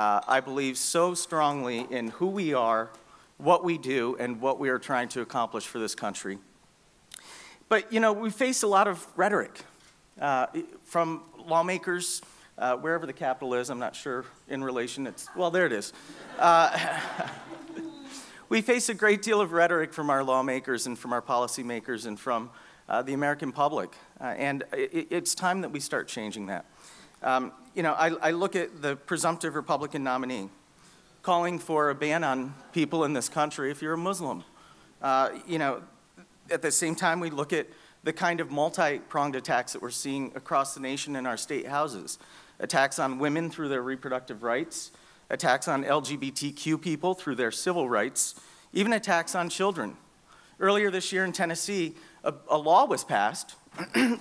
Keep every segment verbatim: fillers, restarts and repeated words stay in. Uh, I believe so strongly in who we are, what we do, and what we are trying to accomplish for this country. But, you know, we face a lot of rhetoric uh, from lawmakers, uh, wherever the capital is, I'm not sure in relation, it's, well, there it is. Uh, we face a great deal of rhetoric from our lawmakers and from our policymakers and from uh, the American public. Uh, and it, it's time that we start changing that. Um, you know, I, I look at the presumptive Republican nominee calling for a ban on people in this country if you're a Muslim. Uh, you know, at the same time, we look at the kind of multi-pronged attacks that we're seeing across the nation in our state houses. Attacks on women through their reproductive rights, attacks on L G B T Q people through their civil rights, even attacks on children. Earlier this year in Tennessee, a, a law was passed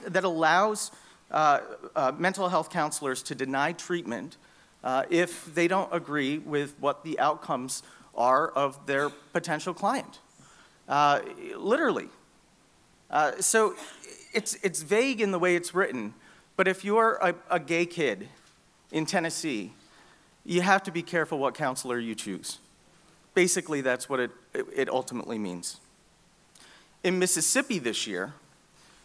that allows Uh, uh, mental health counselors to deny treatment uh, if they don't agree with what the outcomes are of their potential client, uh, literally. Uh, so it's, it's vague in the way it's written, but if you're a, a gay kid in Tennessee, you have to be careful what counselor you choose. Basically, that's what it, it ultimately means. In Mississippi this year,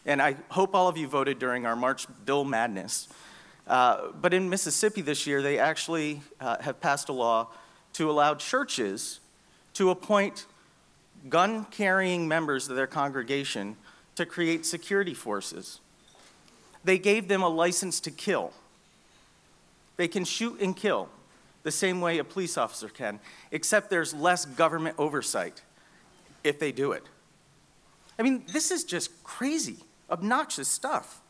and I hope all of you voted during our March Bill Madness. Uh, but in Mississippi this year, they actually uh, have passed a law to allow churches to appoint gun-carrying members of their congregation to create security forces. They gave them a license to kill. They can shoot and kill the same way a police officer can, except there's less government oversight if they do it. I mean, this is just crazy. Obnoxious stuff.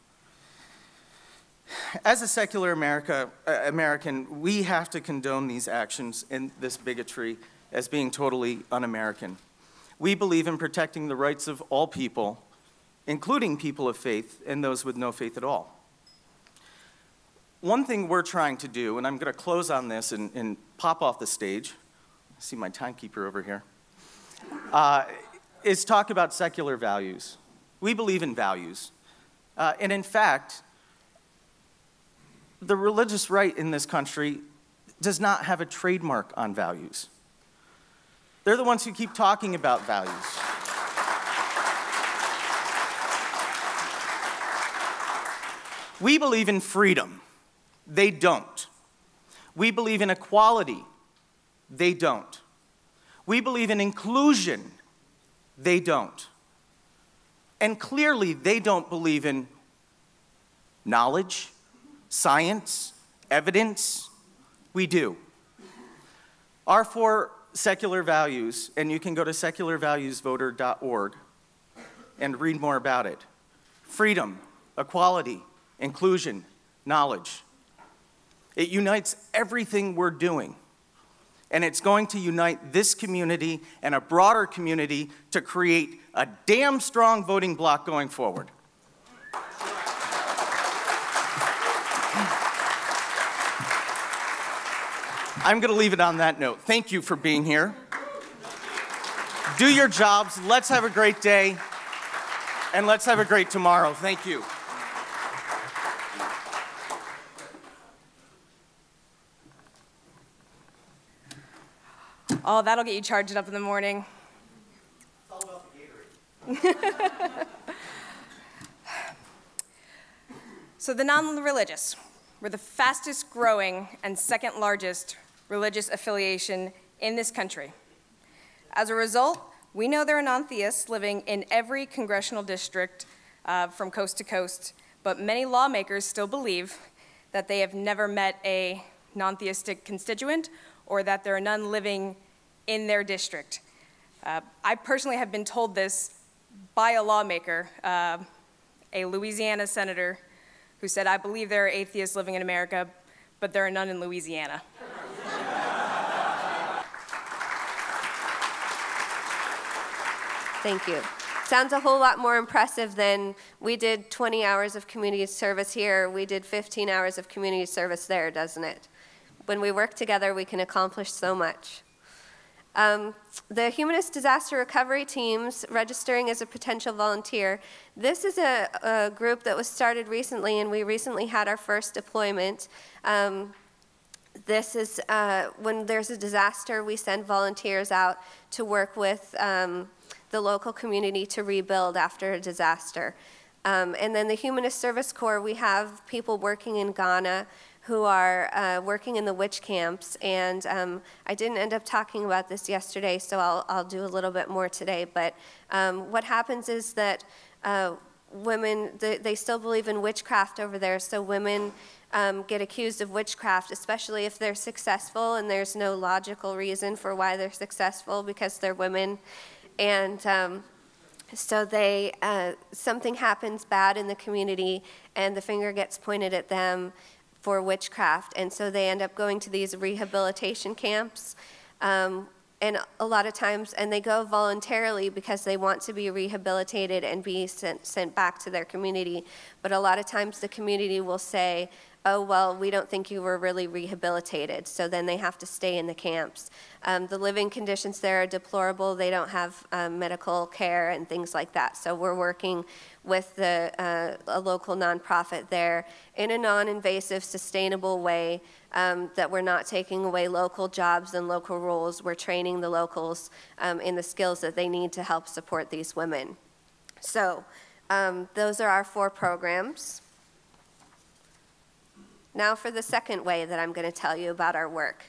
As a secular America, uh, American, we have to condone these actions and this bigotry as being totally un-American. We believe in protecting the rights of all people, including people of faith and those with no faith at all. One thing we're trying to do, and I'm going to close on this and, and pop off the stage. I see my timekeeper over here. Uh, is talk about secular values. We believe in values. Uh, and in fact, the religious right in this country does not have a trademark on values. They're the ones who keep talking about values. We believe in freedom. They don't. We believe in equality. They don't. We believe in inclusion. They don't. And clearly, they don't believe in knowledge, science, evidence. We do. Our four secular values, and you can go to secular values voter dot org and read more about it. Freedom, equality, inclusion, knowledge. It unites everything we're doing. And it's going to unite this community and a broader community to create a damn strong voting bloc going forward. I'm going to leave it on that note. Thank you for being here. Do your jobs. Let's have a great day. And let's have a great tomorrow. Thank you. Oh, that'll get you charged up in the morning. It's all about the Gatorade. So the non-religious were the fastest growing and second largest religious affiliation in this country. As a result, we know there are non-theists living in every congressional district uh, from coast to coast, but many lawmakers still believe that they have never met a non-theistic constituent or that there are none living in their district. Uh, I personally have been told this by a lawmaker, uh, a Louisiana senator, who said, I believe there are atheists living in America, but there are none in Louisiana. Thank you. Sounds a whole lot more impressive than we did twenty hours of community service here, we did fifteen hours of community service there, doesn't it? When we work together, we can accomplish so much. Um, the Humanist Disaster Recovery Teams, registering as a potential volunteer. This is a, a group that was started recently, and we recently had our first deployment. Um, this is, uh, when there's a disaster, we send volunteers out to work with um, the local community to rebuild after a disaster. Um, and then the Humanist Service Corps, we have people working in Ghana who are uh, working in the witch camps. And um, I didn't end up talking about this yesterday, so I'll, I'll do a little bit more today. But um, what happens is that uh, women, the, they still believe in witchcraft over there, so women um, get accused of witchcraft, especially if they're successful, and there's no logical reason for why they're successful because they're women. And um, so they, uh, something happens bad in the community, and the finger gets pointed at them for witchcraft, and so they end up going to these rehabilitation camps, um, and a lot of times, and they go voluntarily because they want to be rehabilitated and be sent, sent back to their community, but a lot of times the community will say, oh, well, we don't think you were really rehabilitated, so then they have to stay in the camps. Um, the living conditions there are deplorable, they don't have um, medical care and things like that, so we're working with the, uh, a local nonprofit there in a non-invasive, sustainable way um, that we're not taking away local jobs and local roles, we're training the locals um, in the skills that they need to help support these women. So um, those are our four programs. Now for the second way that I'm going to tell you about our work.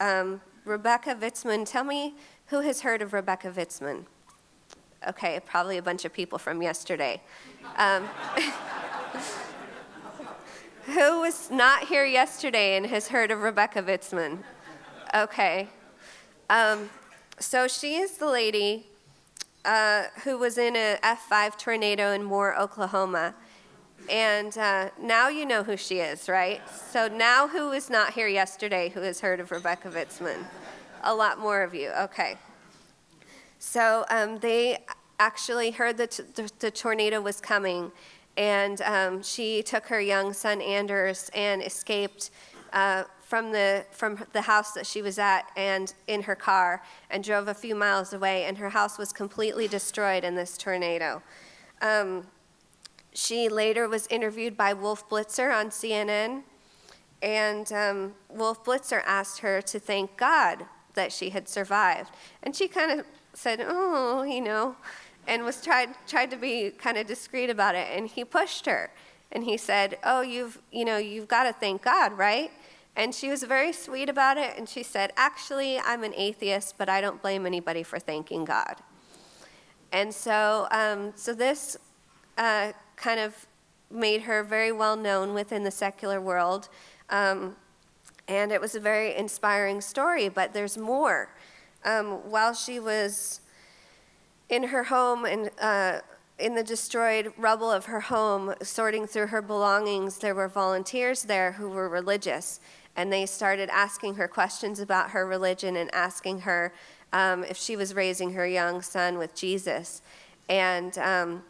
um, Rebecca Vitsmun, tell me who has heard of Rebecca Vitsmun? Okay, probably a bunch of people from yesterday. Um, who was not here yesterday and has heard of Rebecca Vitsmun? Okay. Um, so she is the lady uh, who was in an F five tornado in Moore, Oklahoma. And uh, now you know who she is, right? So now who was not here yesterday who has heard of Rebecca Vitsmun? A lot more of you, okay. So um, they actually heard that the, the tornado was coming, and um, she took her young son Anders and escaped uh, from, the, from the house that she was at and in her car and drove a few miles away, and her house was completely destroyed in this tornado. Um, She later was interviewed by Wolf Blitzer on C N N, and um, Wolf Blitzer asked her to thank God that she had survived. And she kind of said, oh, you know, and was tried, tried to be kind of discreet about it, and he pushed her. And he said, oh, you've, you know, you've got to thank God, right? And she was very sweet about it, and she said, actually, I'm an atheist, but I don't blame anybody for thanking God. And so, um, so this... Uh, kind of made her very well known within the secular world. Um, and it was a very inspiring story, but there's more. Um, while she was in her home and uh, in the destroyed rubble of her home, sorting through her belongings, there were volunteers there who were religious. And they started asking her questions about her religion and asking her um, if she was raising her young son with Jesus. And um,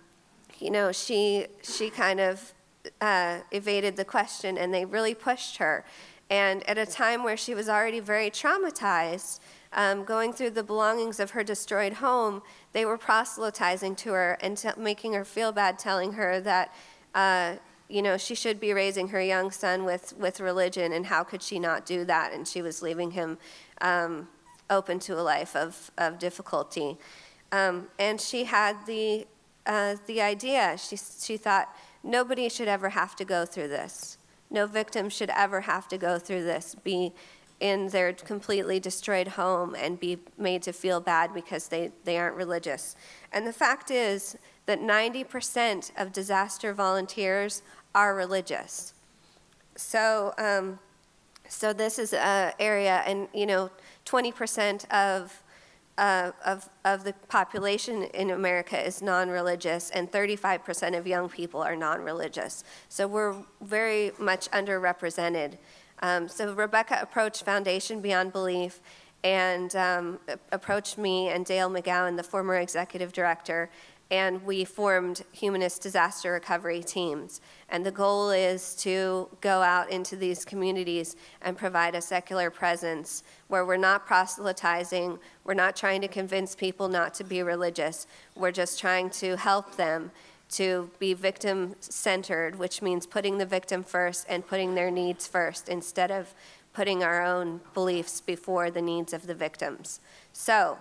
you know, she, she kind of uh, evaded the question, and they really pushed her. And at a time where she was already very traumatized, um, going through the belongings of her destroyed home, they were proselytizing to her and t making her feel bad, telling her that, uh, you know, she should be raising her young son with, with religion, and how could she not do that? And she was leaving him um, open to a life of, of difficulty. Um, and she had the... Uh, the idea, she, she thought, nobody should ever have to go through this. No victim should ever have to go through this, be in their completely destroyed home and be made to feel bad because they, they aren't religious. And the fact is that ninety percent of disaster volunteers are religious. So, um, so this is an area, and you know, twenty percent of Uh, of, of the population in America is non-religious, and thirty-five percent of young people are non-religious. So we're very much underrepresented. Um, so Rebecca approached Foundation Beyond Belief and um, approached me and Dale McGowan, the former executive director, and we formed Humanist Disaster Recovery Teams. And the goal is to go out into these communities and provide a secular presence where we're not proselytizing, we're not trying to convince people not to be religious, we're just trying to help them to be victim-centered, which means putting the victim first and putting their needs first instead of putting our own beliefs before the needs of the victims. So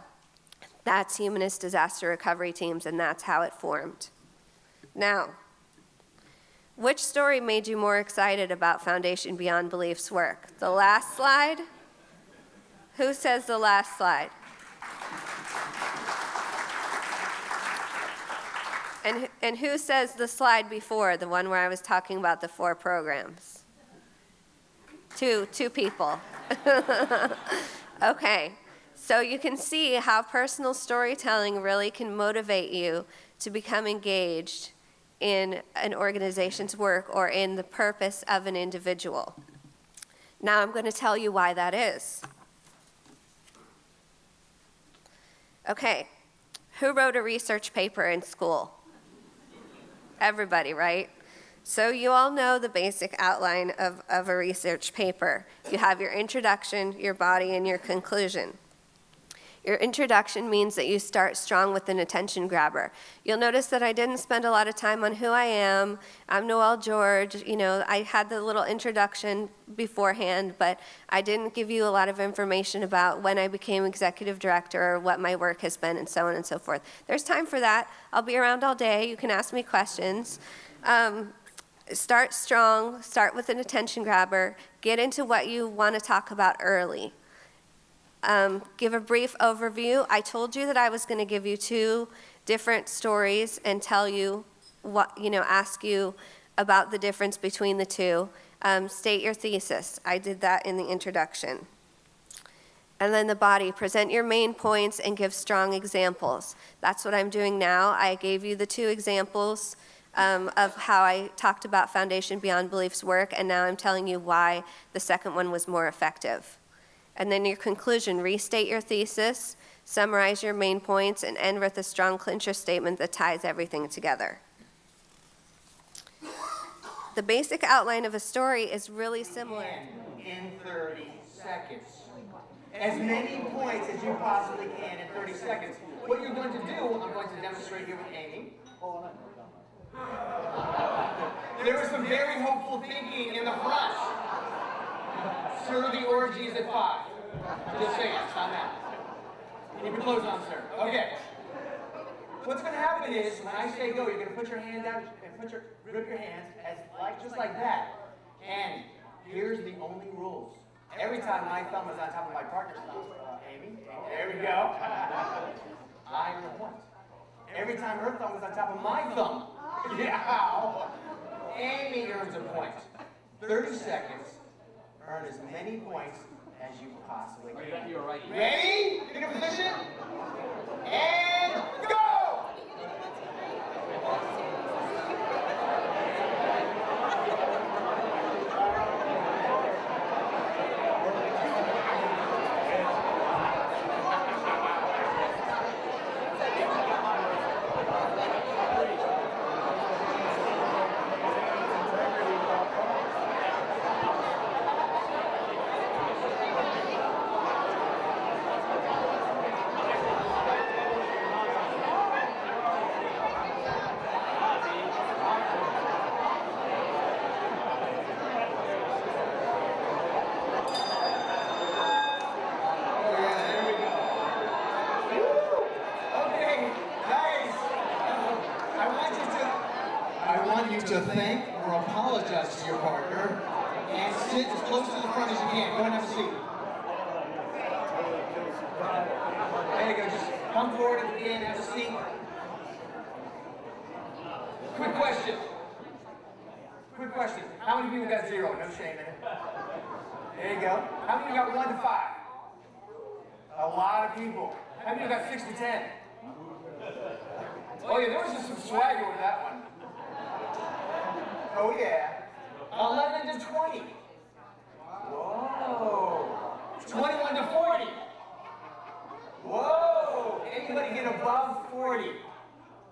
that's Humanist Disaster Recovery Teams, and that's how it formed. Now, which story made you more excited about Foundation Beyond Belief's work? The last slide? Who says the last slide? And, and who says the slide before, the one where I was talking about the four programs? Two, two people. Okay, so you can see how personal storytelling really can motivate you to become engaged in an organization's work or in the purpose of an individual. Now I'm going to tell you why that is. Okay, who wrote a research paper in school? Everybody, right? So you all know the basic outline of, of a research paper. You have your introduction, your body, and your conclusion. Your introduction means that you start strong with an attention grabber. You'll notice that I didn't spend a lot of time on who I am. I'm Noel George. You know, I had the little introduction beforehand, but I didn't give you a lot of information about when I became executive director or what my work has been and so on and so forth. There's time for that. I'll be around all day. You can ask me questions. Um, start strong. Start with an attention grabber. Get into what you want to talk about early. Um, give a brief overview. I told you that I was going to give you two different stories and tell you what, you know, ask you about the difference between the two. Um, state your thesis. I did that in the introduction. And then the body. Present your main points and give strong examples. That's what I'm doing now. I gave you the two examples um, of how I talked about Foundation Beyond Belief's work, and now I'm telling you why the second one was more effective. And then your conclusion, restate your thesis, summarize your main points, and end with a strong clincher statement that ties everything together. The basic outline of a story is really similar. In thirty seconds. As many points as you possibly can in thirty seconds. What you're going to do, I'm going to demonstrate here with Amy. There was some very hopeful thinking in the front. Sir, the orgy is at five. Just saying, time out. You can close on, sir. Okay. What's going to happen is, when I say go, you're going to put your hand out and put your, grip your hands as like just like that. And here's the only rules. Every time my thumb is on top of my partner's thumb, Amy, there we go. I will point. Every time her thumb is on top of my thumb, yeah. Amy earns a point. thirty seconds. Earn as many points as you possibly can. You right. Ready? Get in a position? And go! To thank or apologize to your partner and sit as close to the front as you can. Go and have a seat. There you go. Just come forward at the end, have a seat. Quick question. Quick question. How many people got zero? No shame in it. There you go. How many got one to five? A lot of people. How many got six to ten? Oh yeah, there was just some swagger with that one. Oh, yeah. eleven to twenty. Whoa. twenty-one to forty. Whoa. Anybody get above forty?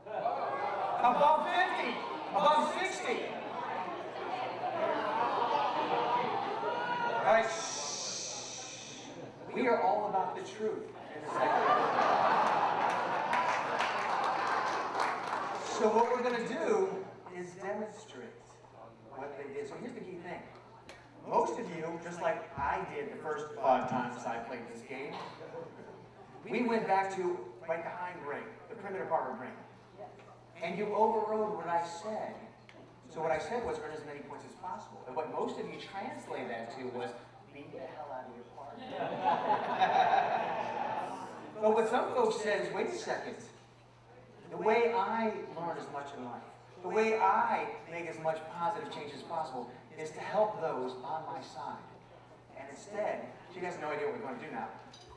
Above fifty? Above sixty? All right. Shh. We are all about the truth in a second. So what we're going to do is demonstrate what they did. So here's the key thing. Most of you, just like I did the first five times I played this game, we went back to like the hind brain, the primitive part of brain. And you overrode what I said. So what I said was earn as many points as possible. And what most of you translate that to was beat the hell out of your partner. But what some folks said is, wait a second. The way I learn as much in life, the way I make as much positive change as possible is to help those on my side. And instead, she has no idea what we're going to do now.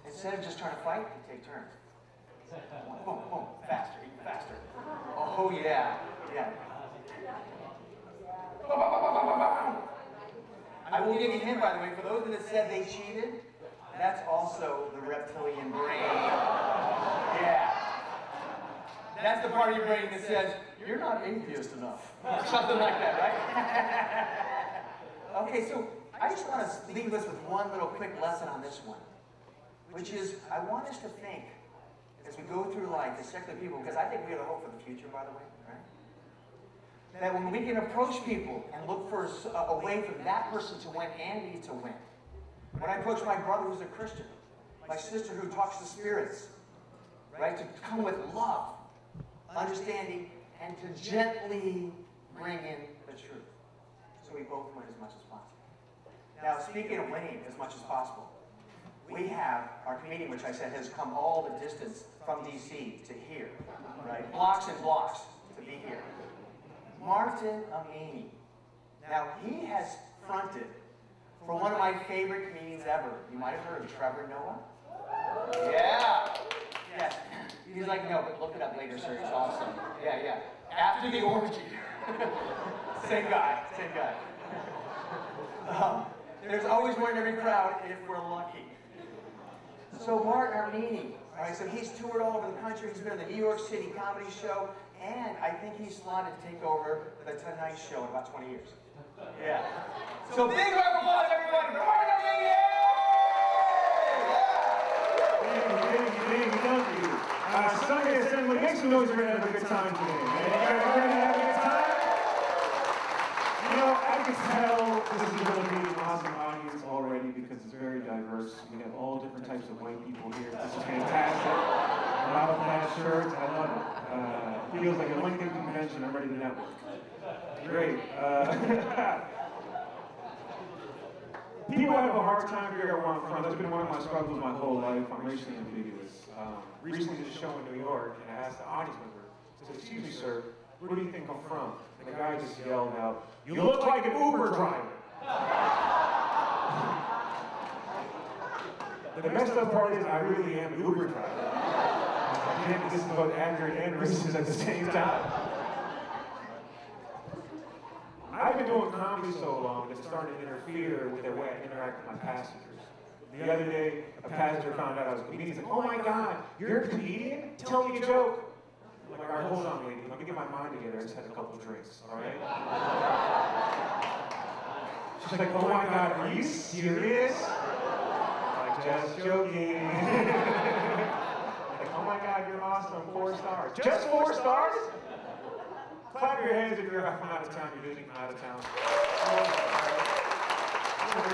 Instead of just trying to fight, we take turns. Boom, boom, faster, even faster. Oh yeah, yeah. I will give you a hint, by the way, for those that said they cheated, that's also the reptilian brain. Yeah. That's the part of your brain that says, you're not atheist enough. Something like that, right? Okay, so I just want to leave us with one little quick lesson on this one, which is I want us to think, as we go through life, as secular people, because I think we have a hope for the future, by the way, right? That when we can approach people and look for a way for that person to win and me to win. When I approach my brother who's a Christian, my sister who talks to spirits, right, to come with love, understanding, and to gently bring in the truth. So we both win as much as possible. Now, speaking of winning as much as possible, we have our meeting, which I said has come all the distance from D C to here, right? Blocks and blocks to be here. Martin Amini. Now, he has fronted for one of my favorite comedians ever. You might have heard of Trevor Noah? Yeah. Yes. He's like, no, but look it up later, sir. It's awesome. Yeah, yeah. After the orgy. Same guy. Same guy. Um, there's always one in every crowd if we're lucky. So Martin Amini, all right, so he's toured all over the country. He's been on the New York City comedy show, and I think he's slotted to take over the Tonight Show in about twenty years. Yeah. So big round of applause, everybody. Martin Amini! Yeah. Thank you, thank you, thank you. Uh, Sunday Assembly, make some noise. We're going to have a good time today. You guys are going to have a good time? You know, I can tell this is going to be an awesome audience already because it's very diverse. We have all different types of white people here. This is fantastic. A lot of plaid shirts. I love it. Uh, feels like a Lincoln convention. I'm ready to network. Great. Uh, people have a hard time figuring out where I'm from. That's been one of my struggles my whole life. I'm racially ambiguous. Um, recently did a show in New York, and I asked the audience member, I said, excuse me, sir, where do you think I'm from? And the guy just yelled out, you look like an Uber driver. The messed up part is I really am an Uber driver. I can't be both accurate and racist at the same time. I've been doing comedy so long that it's starting to interfere with the way I interact with my passengers. The other day, a passenger found out I was a comedian. He's like, oh my God, you're a comedian? Tell me a joke. I'm like, all right, hold on, lady. Let me get my mind together. I just had a couple of drinks, all right? She's like, oh my God, are you serious? Like, just joking. Like, oh my God, you're awesome. Four stars. Just four stars? Clap your hands if you're from out of town. You're visiting from out of town. Oh,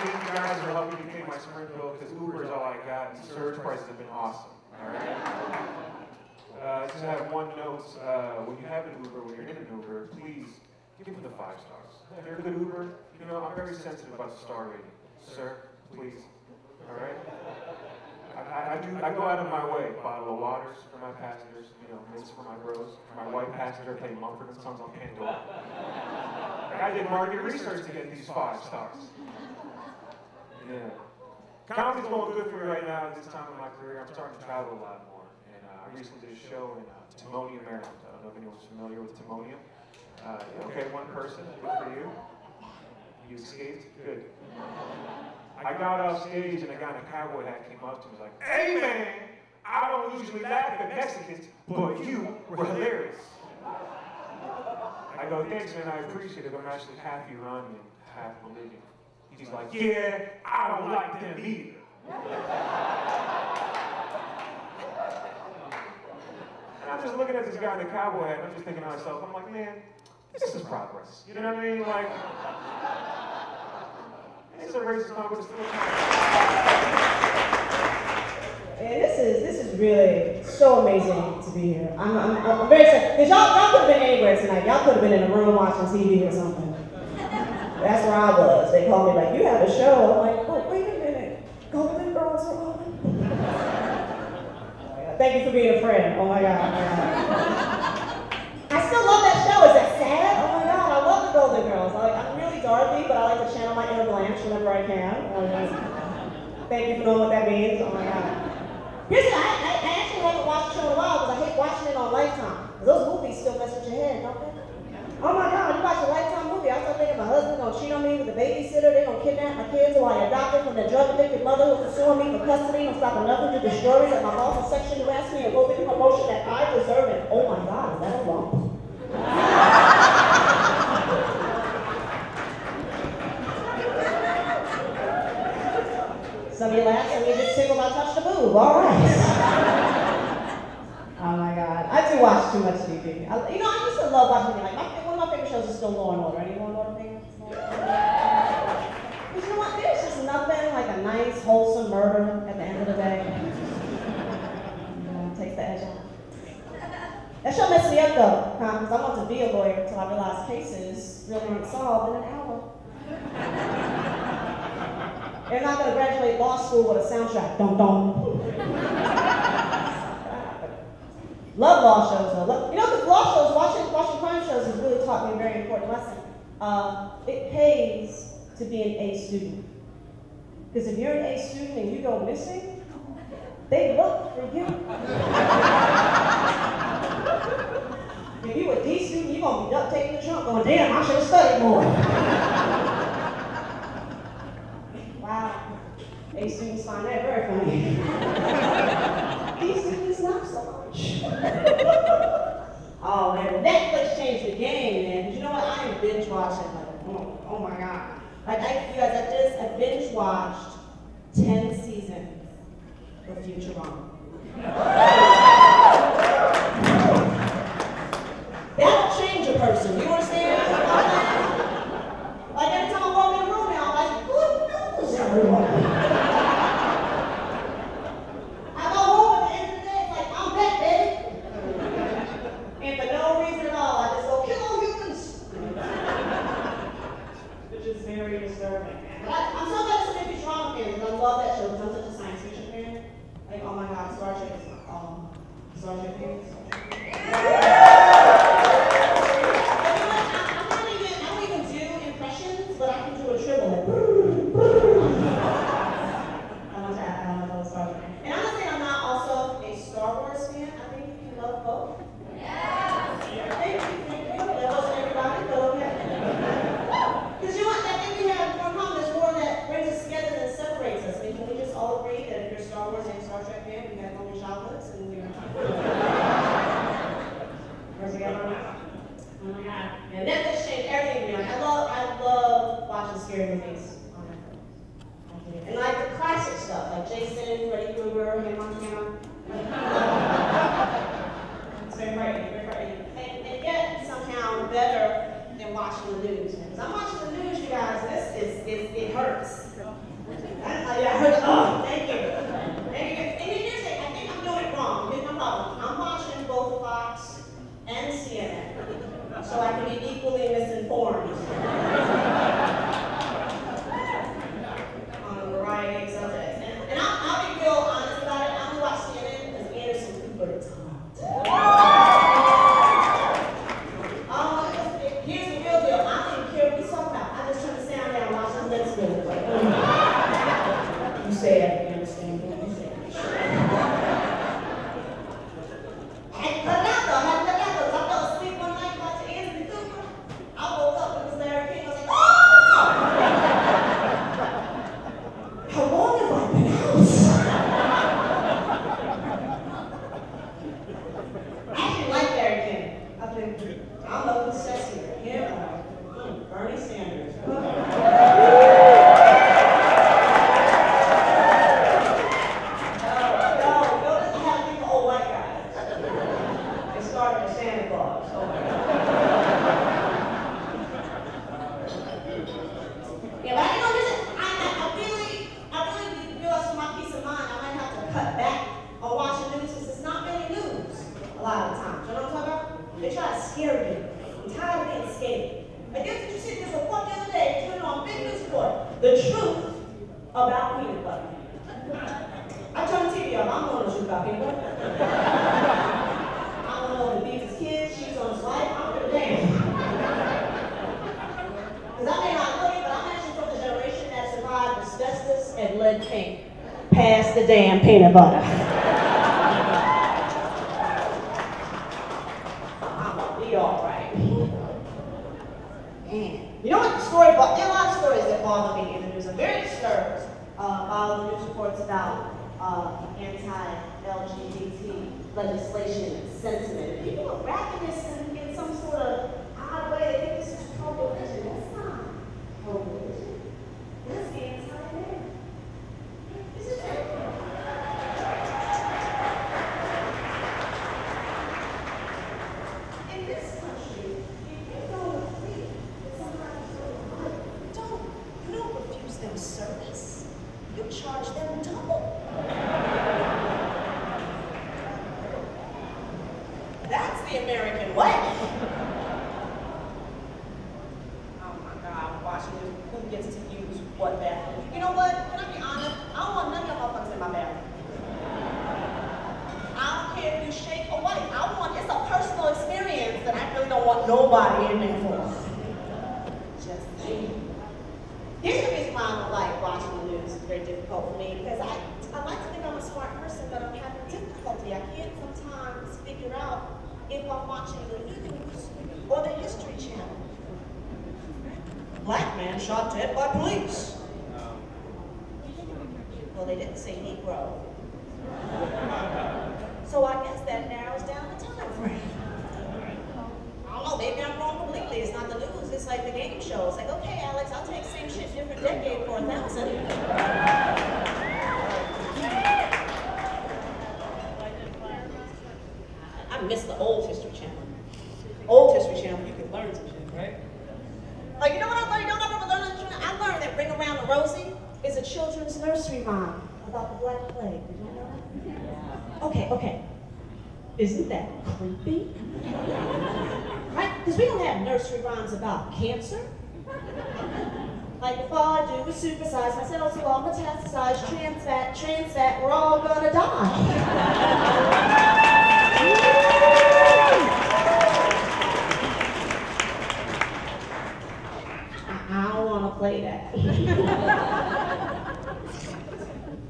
you guys are helping me pay my Springfield because Uber is all I got, and surge prices have been awesome. All right. Uh, just have one note: uh, when you have an Uber, when you're in an Uber, please give them the five stars. If you're a good Uber, you know I'm very sensitive about the star rating, sir. Please. All right. I, I, I do. I go out of my way: bottle of waters for my passengers, you know, mints for my bros. For my white passenger, play Mumford and Sons on Pandora. I did market research to get these five stars. Yeah. Comedy's going good for me right now at this time in my career. I'm starting to travel a lot more. And uh, I recently did a show in uh, Timonium, Maryland. I don't know if anyone's familiar with Timonium. Uh, okay, one person. Good for you. You escaped? Good. I got off stage and a guy in a cowboy hat came up to me and was like, hey man, I don't usually laugh at Mexicans, but you were hilarious. I go, thanks man, I appreciate it, but I'm actually half Iranian, half Bolivian. He's like, yeah, I don't like them either. And I'm just looking at this guy in the cowboy hat, and I'm just thinking to myself, I'm like, man, this is progress. You know what I mean? Like, it's a racist moment, but it's still a problem. Man, this is, this is really so amazing to be here. I'm, I'm, I'm very excited. Because y'all, y'all could have been anywhere tonight. Y'all could have been in a room watching T V or something. That's where I was. They called me like, you have a show. I'm like, oh, wait a minute. Golden Girls are on. Thank you for being a friend. Oh my God. I still love that show. Is that sad? Oh my God, I love the Golden Girls. I like, I'm really Dorothy, but I like to channel my inner Blanche whenever I can. Oh my God. Thank you for knowing what that means. Oh my God. Here's the thing, I, I actually haven't watched the show in a while because I hate watching it on Lifetime. Those movies still mess with your head, don't they? Oh my God, you watch a Lifetime movie. I start thinking my husband's gonna cheat on me with a babysitter, they're gonna kidnap my kids who I adopted from their drug addicted mother who's pursuing me for custody, I'm stopping nothing to destroy me at my house and sexually harass me and go get the promotion that I deserve. And oh my God, is that a lump? Some of you laugh, some of you get tickled, I touch the boob. All right. Oh my God, I do watch too much T V. I, you know, I used to love watching like my. My favorite shows are still Law and Order. Any Law and Order fans? But you know what? There's just nothing like a nice, wholesome murder at the end of the day. You know, it takes the edge off. That show messed me up though, huh? Because I wanted to be a lawyer until I realized cases really aren't solved in an hour. They're not going to graduate law school with a soundtrack. Dum dum. Love law shows though. Love, you know, because law shows, watching, watching crime shows has really taught me a very important lesson. Uh, it pays to be an A student. Because if you're an A student and you go missing, they look for you. If you a D student, you're going to be duct taping the trunk going, damn, I should have studied more. Wow. A students find that very funny. B students not so much. Oh man, Netflix changed the game, man. You know what? I am binge watching. Like, oh, oh my God. Like, I, you guys, I just I binge watched ten seasons of Futurama. That'll change a person. You understand? Like, like every time I walk in the room now, I'm like, who knows everyone? I red paint. Pass the damn peanut butter. I'ma be all right. Man. You know what the story about, there are a lot of stories that bother me in the news. I'm very disturbed uh, by all the news reports about uh, anti-L G B T legislation and sentiment. People are wrapping this in, in some sort of odd way. They think this is pro-religion. That's not pro-religion. That's anti-religion. This is it. In this country, if you don't agree with somebody's own life, don't. You don't refuse them service. You charge them double. That's the American way. Oh my God, watching this, who gets to use what bathroom? You know what? Can I be honest? I don't want none of y'all motherfuckers in my bathroom. I don't care if you shake or what. I want, it's a personal experience that I really don't want nobody in there for. Just me. Here's the reason why I don't like watching the news. It's very difficult for me because I, I like to think I'm a smart person, but I'm having difficulty. I can't sometimes figure out if I'm watching the news or the History Channel. Black man shot dead by police. Well, they didn't say Negro. So I guess that narrows down the time frame. I don't know, maybe I'm wrong completely. It's not the news, it's like the game show. It's like, okay, Alex, I'll take same shit, different decade for a thousand. I miss the old History Channel. Old History Channel, you could learn some shit, right? Like, you know what I learned? You know what I learned? I learned that Ring Around the Rosie is a children's nursery rhyme about the Black Plague. Did you know that? Okay, okay. Isn't that creepy? Right? Because we don't have nursery rhymes about cancer. Like, if all I do is supersize myself, so I'll metastasize, trans fat, trans fat, we're all gonna die. I don't want to play that.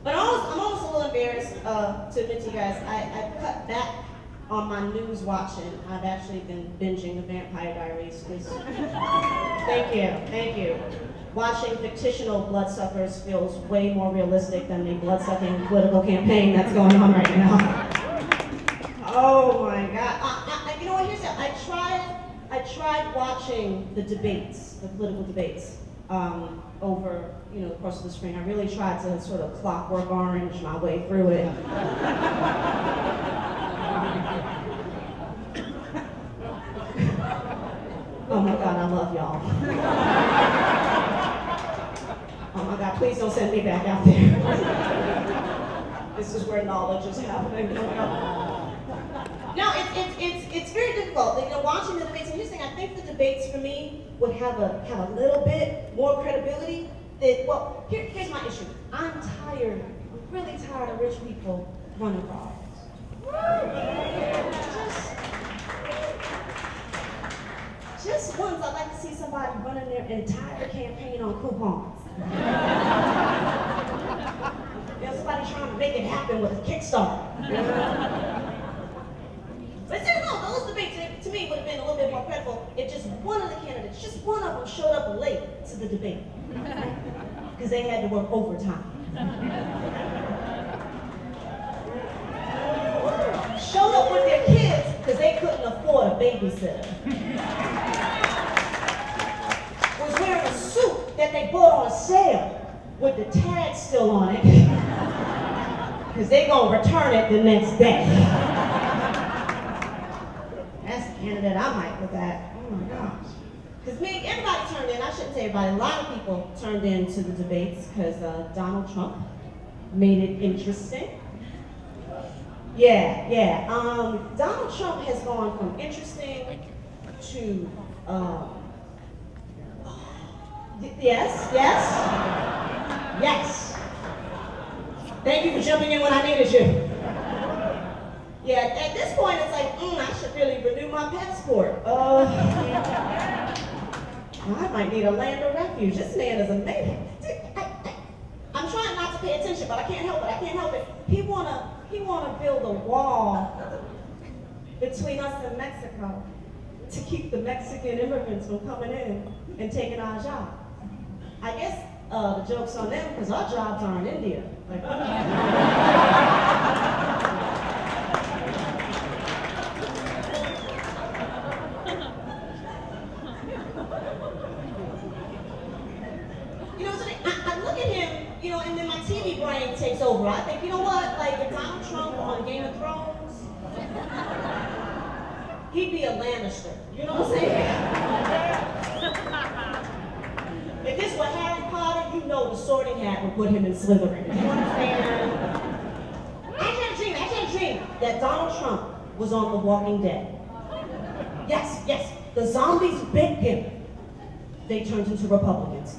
But I'm also a little embarrassed uh, to admit to you guys, I, I cut back on my news watching. I've actually been binging The Vampire Diaries. Thank you, thank you. Watching fictional bloodsuckers feels way more realistic than the bloodsucking political campaign that's going on right now. Oh my God. I, I, you know what, here's the, I tried, I tried watching the debates, the political debates, um, over you know the course of the spring. I really tried to sort of clockwork orange my way through it. Oh my God, I love y'all. Oh my God, please don't send me back out there. This is where knowledge is happening. No, it's, it's, it's, it's very difficult, you know, watching the debates, and here's the thing, I think the debates for me would have a, have a little bit more credibility than, well, here, here's my issue. I'm tired, I'm really tired of rich people running for office. Just, just once I'd like to see somebody running their entire campaign on coupons. You know, somebody trying to make it happen with a Kickstarter. But still, no, those debates, to, to me, would have been a little bit more credible if just one of the candidates, just one of them showed up late to the debate. Because they had to work overtime. Showed up with their kids because they couldn't afford a babysitter. Was wearing a suit that they bought on sale with the tag still on it. Because they gonna return it the next day. Candidate I might with that. Oh my gosh. Because me, everybody turned in, I shouldn't say everybody, a lot of people turned into the debates because uh, Donald Trump made it interesting. Yeah, yeah. Um, Donald Trump has gone from interesting to, um, yes, yes, yes. Thank you for jumping in when I needed you. Yeah, at this point, it's like, mm, I should really renew my passport. Uh, I might need a land of refuge. This man is amazing. I, I, I'm trying not to to pay attention, but I can't help it, I can't help it. He wanna, he wanna build a wall between us and Mexico to keep the Mexican immigrants from coming in and taking our jobs. I guess uh, the joke's on them, because our jobs are in India. Like, you know, so they, I, I look at him, you know, and then my T V brain takes over. I think, you know what, like if Donald Trump were on Game of Thrones, he'd be a Lannister, you know what I'm saying? If this were Harry Potter, you know the Sorting Hat would put him in Slytherin, you understand? I had a dream, I had a dream that Donald Trump was on The Walking Dead. Yes, yes, the zombies bit him. They turned into Republicans.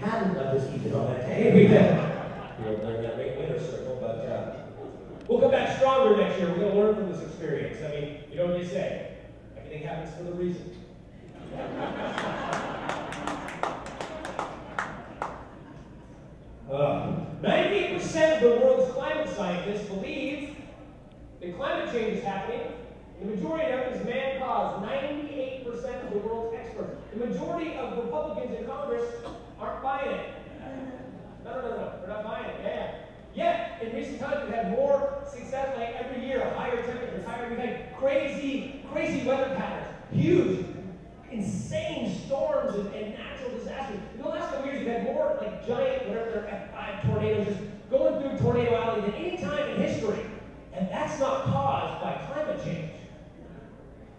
Hadn't let this even on that day. We did. We were playing that big winter circle, but uh, We'll come back stronger next year. We're going to learn from this experience. I mean, you know what they say. Everything happens for a reason. ninety-eight percent of the world's climate scientists believe that climate change is happening. The majority of it is man-caused. ninety-eight percent of the world's experts. The majority of Republicans in Congress aren't buying it. No, no, no, no. They're not buying it. Yeah. Yet, in recent times, we've had more success, like every year, higher temperatures, higher, we've had crazy, crazy weather patterns, huge, insane storms and, and natural disasters. In the last couple years, we've had more, like, giant, whatever they're, F five tornadoes just going through Tornado Alley than any time in history. And that's not caused by climate change.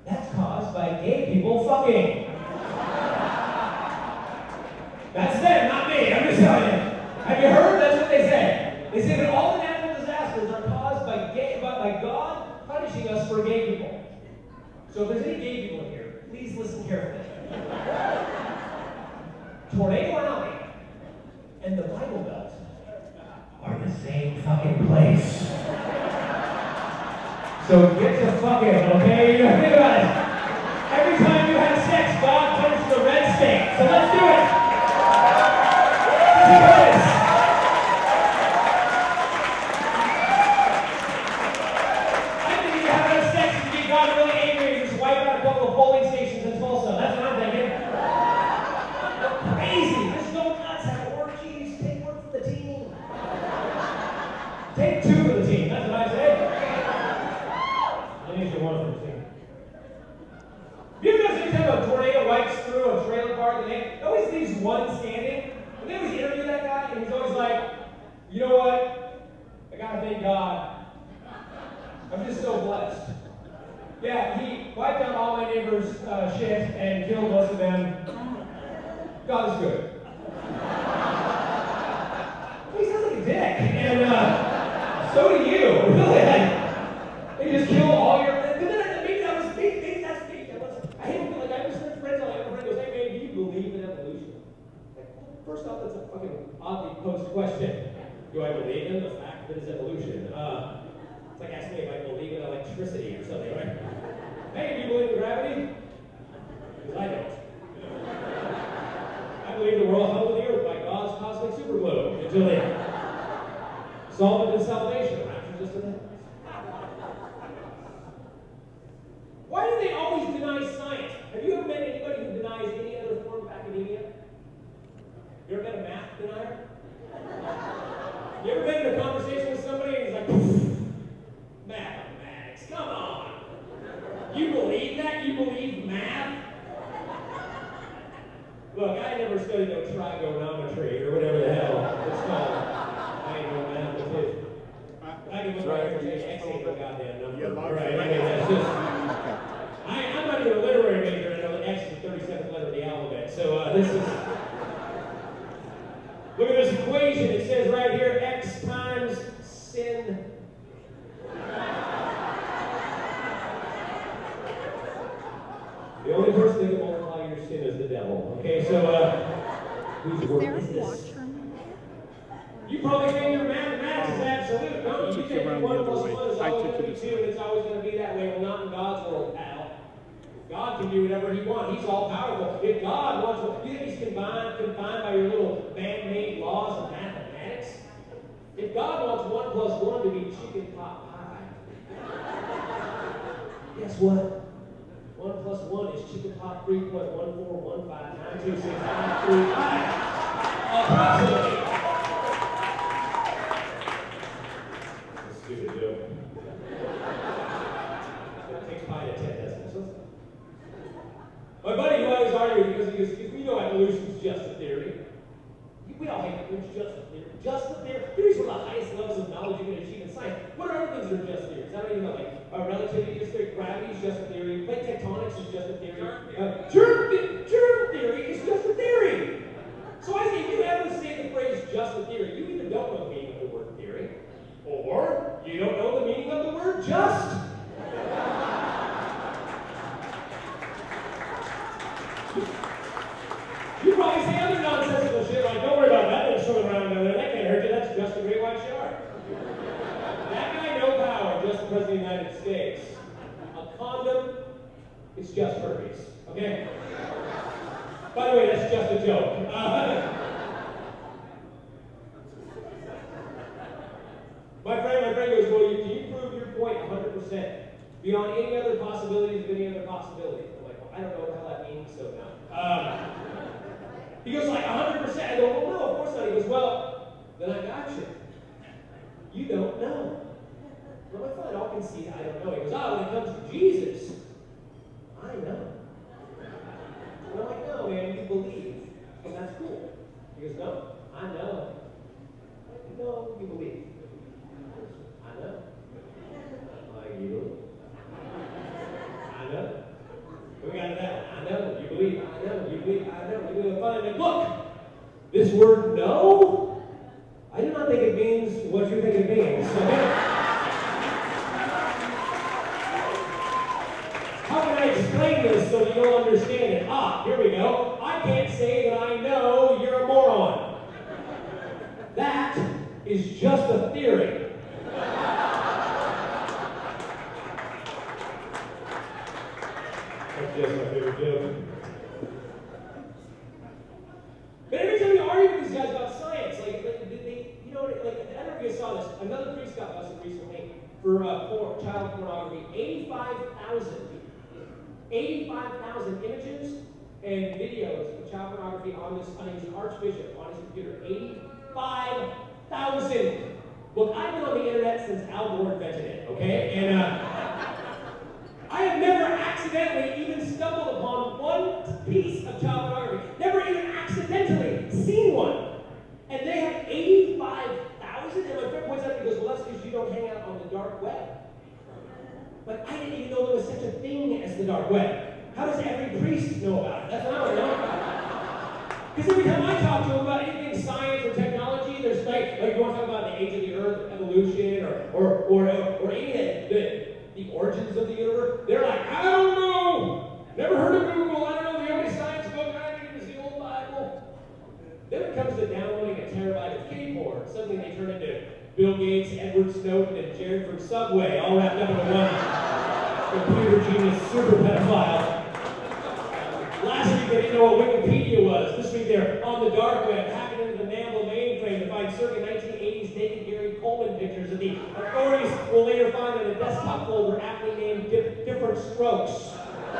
That's caused by gay people fucking. That's them, not me, I'm just telling you. Have you heard? That's what they say. They say that all the natural disasters are caused by, gay, by God punishing us for gay people. So if there's any gay people in here, please listen carefully. Tornado Alley and the Bible Belt are the same fucking place. So get to fucking, okay? You know, think about it. Every time you have sex, God punishes the red state. So let's do it. Let's do it. One standing, and they always interview that guy, and he's always like, you know what? I gotta thank God. I'm just so blessed. Yeah, he wiped out all my neighbors' uh, shit and killed most of them. God is good. Well, he sounds like a dick, and uh, so do you, really. Like, they just kill all your. First off, that's a fucking oddly posed question. Do I believe in the fact that it's evolution? Uh, it's like asking me if I believe in electricity or something, right? Hey, do you believe in gravity? Because I don't. I believe that we're all held to the earth by God's cosmic superglue until then. Solvent and salvation. Rapture just an Why do they always deny science? Have you ever met anybody who denies any other form of academia? You ever been a math denier? You ever been in a conversation with somebody and he's like, mathematics, come on. You believe that? You believe math? Look, I never studied no trigonometry or whatever the hell it's called. I ain't no math with it. I can look right here and say, X ain't no goddamn number. Right, I mean, that's just, I, I'm not even a literary major and I know that X is the thirty-seventh letter of the alphabet, so uh, this is. Look at this equation. It says right here, x times sin. The only person that can multiply your sin is the devil. Okay, so uh, whose work is this? You probably think your mathematics is absolute. No, you think one plus one is always going to be two, and it's always going to be that way. Well, not in God's world, pal. God can do whatever he wants. He's all powerful. If God wants to, you think he's confined, confined by your little man-made laws of mathematics? If God wants one plus one to be chicken pot pie, guess what? One plus one is chicken pot three point one four one five nine two six nine three five. Approximately. That's stupid, dude. It takes pi to ten decimals. My buddy who I was arguing because he goes, if we know evolution's just a theory, we all hate evolution's just a theory. Just a theory. Theory's one of the highest levels of knowledge you can achieve in science. What are other things that are just theories? I don't even know, like, uh, relativity is just a theory, gravity is just a theory, plate tectonics is just a theory, uh, germ, th germ theory is just a theory. So I say, if you ever say the phrase just a theory, you either don't know the meaning of the word theory, or you don't know the meaning of the word just. You probably say other nonsensical shit like, don't worry about that, there's someone around down there, that can't hurt you, that's just a great white shark. That guy knows President of the United States, a condom is just herpes, okay? By the way, that's just a joke. Uh, my friend, my friend goes, well, you, can you prove your point one hundred percent beyond any other possibilities of any other possibility? I'm like, well, I don't know what the hell that means, so no. Uh, he goes, like, one hundred percent. I go, well, no, of course not. He goes, well, then I got you. You don't know. Well, I thought I'll concede I don't know. He goes, oh, when it comes to Jesus, I know. And I'm like, no, man, you believe, and that's cool. He goes, no, I know. I'm like, no, you believe. I know. I you. I know. We got that. I know. You believe. I know. You believe. I know. We're going to find it. Look, this word no, I do not think it means what you think it means. How can I explain this so that you'll understand it? Ah, here we go. I can't say that I know you're a moron. That is just a theory. Yes, my favorite joke. But every time you argue with these guys about science, like, like did they, you know, like, I don't know if you saw this. Another priest got busted recently for uh, porn, child pornography. eighty-five thousand, eighty-five thousand images and videos of child pornography on this, on his archbishop, on his computer. eighty-five thousand. Look, I've been on the internet since Al Gore invented it, okay? And uh, I have never accidentally even stumbled upon one piece of child pornography. Never even accidentally seen one. And they have eighty-five thousand. And my friend points out, he goes, well, that's because you don't hang out on the dark web. But I didn't even know there was such a thing as the dark web. How does every priest know about it? That's what I don't know. Because every time I talk to him about anything science or technology, there's like, like you want to talk about the age of the earth, evolution, or, or, or, or any of that. The origins of the universe, they're like, I don't know. Never heard of Google. I don't know. The only science book I read is the old Bible. Then it comes to downloading a terabyte of K porn. Suddenly they turn into Bill Gates, Edward Snowden, and Jared from Subway, all wrapped up in one computer genius super pedophile. Last week they didn't know what Wikipedia was. This week they're on the dark web, hacking into the mammal mainframe to find circa nineteen eighties naked Gary Coleman pictures of the authorities will later find in a desktop folder aptly named dip, different strokes. It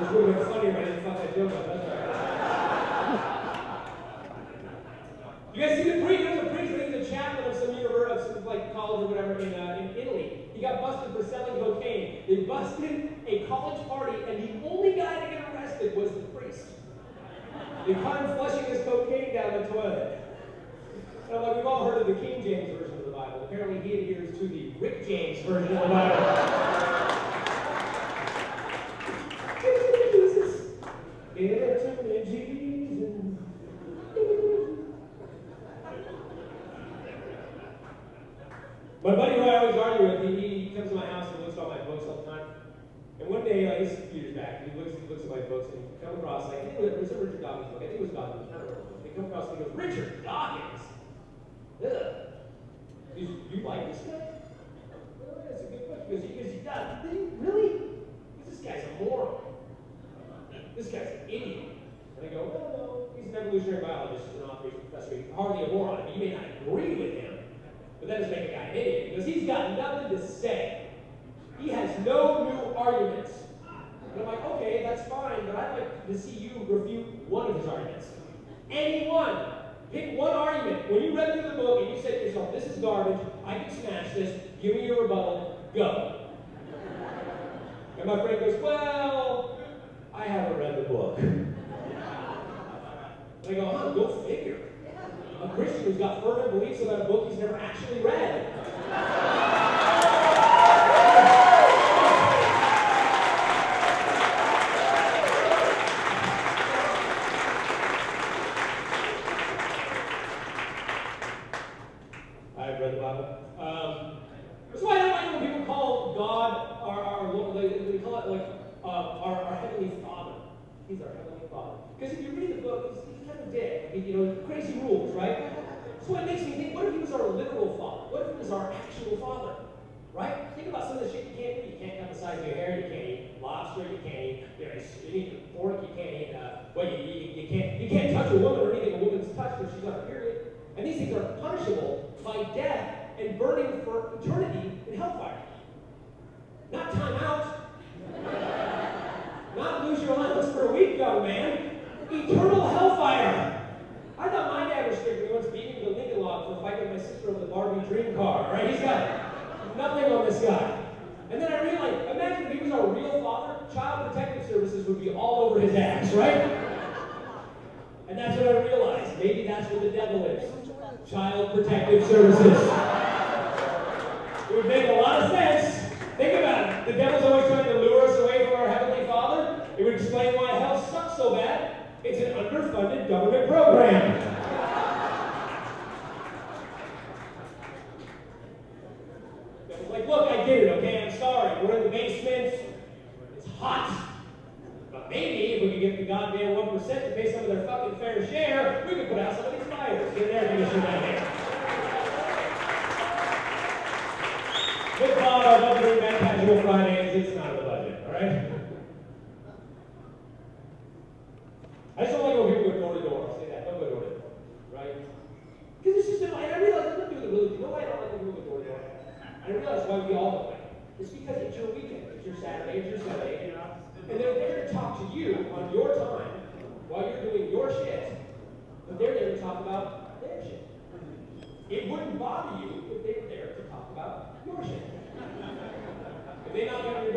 was really funny if I didn't fuck that joke up, that's right. You guys see the priest? There's a priest, I think the chaplain of some universe, of some like college or whatever in, uh, in Italy. He got busted for selling cocaine. They busted a college party, and the only guy that got arrested was the priest. They caught him flushing his cocaine down the toilet. And I'm like, we've all heard of the King James version of the Bible. Apparently he adheres to the Rick James version of the Bible. Jesus. It's me, Jesus. My buddy who I always argue with, he, he comes to my house and looks at all my books all the time. And one day, like, his computer's back, and he looks, he looks at my books, and he comes across, like, I think it was a Richard Dawkins book. I think it was Dawkins. I don't know. He comes across and he goes, Richard Dawkins? Ugh. Is, you like this guy? Well, that's a good question. Because he goes, he does. Really? This guy's a moron. This guy's an idiot. And I go, well, no, he's an evolutionary biologist, an operations professor. He's hardly a moron. I mean, you may not agree with him, but that doesn't make a guy an idiot. Because he's got nothing to say. He has no new arguments. And I'm like, okay, that's fine, but I'd like to see you refute one of his arguments. Any one. Pick one argument. When you read through the book and you said to yourself, this is garbage, I can smash this, give me your rebuttal, go. And my friend goes, well, I haven't read the book. And I go, huh, go figure. A Christian who's got fervent beliefs about a book he's never actually read. He's our Heavenly Father. Because if you read the book, he's, he's kind of dead. I mean, you know, crazy rules, right? So it makes me think, what if he was our literal father? What if he was our actual father? right? Think about some of the shit you can't eat. You can't cut the size of your hair, you can't eat lobster, you can't eat, you know, you eat a fork, you can't eat, uh, well, you, you, you, can't, you can't touch a woman or anything a woman's touched when she's on her period. And these things are punishable by death and burning for eternity in hellfire. Not time out. Not lose your allowance for a week, young man. Eternal hellfire. I thought my dad was strict. He once beat me to Lincoln Law for fighting my sister over the Barbie dream car, right? He's got nothing on this guy. And then I realized, imagine if he was our real father, Child Protective Services would be all over his ass, right? And that's what I realized. Maybe that's where the devil is. Child Protective Services. It would make a lot of sense. Think about it. The devil's always trying to lure us away from our Heavenly Father. It would explain why hell sucks so bad. It's an underfunded government program. Devil's like, look, I did it, okay? I'm sorry. We're in the basement. It's hot. But maybe if we could get the goddamn one percent to pay some of their fucking fair share, we could put out some of these fires. Get an air conditioner out there. Good thought on budgeting Mad Casual Fridays. It's not in the budget, all right? I just don't like when people go door to door. I'll say that. Don't go door to door, right? Because it's just a I realize I'm not doing the really. You know why I don't like when people go door to door? I realize why we all don't like it. It's because it's your weekend. It's your Saturday. It's your Sunday. And you're not. And they're there to talk to you on your time while you're doing your shit, but they're there to talk about their shit. It wouldn't bother you if they were there to talk about your shit. If they knock on your